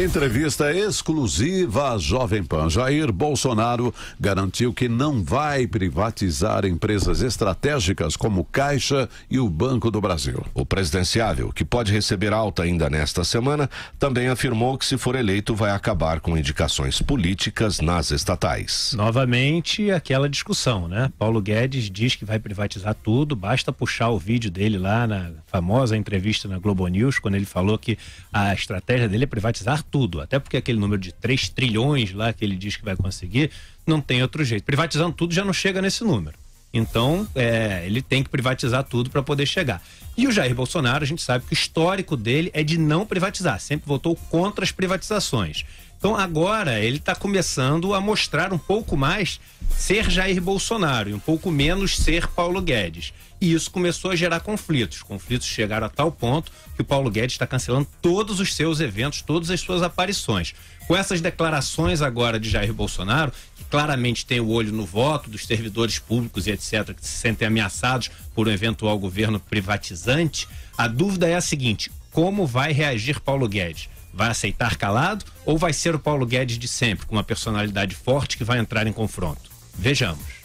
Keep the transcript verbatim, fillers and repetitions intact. Entrevista exclusiva à Jovem Pan. Jair Bolsonaro garantiu que não vai privatizar empresas estratégicas como Caixa e o Banco do Brasil. O presidenciável, que pode receber alta ainda nesta semana, também afirmou que, se for eleito, vai acabar com indicações políticas nas estatais. Novamente, aquela discussão, né? Paulo Guedes diz que vai privatizar tudo, basta puxar o vídeo dele lá na famosa entrevista na Globo News, quando ele falou que a estratégia dele é privatizar tudo, até porque aquele número de três trilhões lá que ele diz que vai conseguir, não tem outro jeito. Privatizando tudo já não chega nesse número. Então, é, ele tem que privatizar tudo para poder chegar. E o Jair Bolsonaro, a gente sabe que o histórico dele é de não privatizar, sempre votou contra as privatizações. Então, agora, ele está começando a mostrar um pouco mais ser Jair Bolsonaro e um pouco menos ser Paulo Guedes. E isso começou a gerar conflitos. Conflitos chegaram a tal ponto que o Paulo Guedes está cancelando todos os seus eventos, todas as suas aparições. Com essas declarações agora de Jair Bolsonaro, que claramente tem o olho no voto dos servidores públicos e etcétera, que se sentem ameaçados por um eventual governo privatizante, a dúvida é a seguinte: como vai reagir Paulo Guedes? Vai aceitar calado ou vai ser o Paulo Guedes de sempre, com uma personalidade forte que vai entrar em confronto? Vejamos.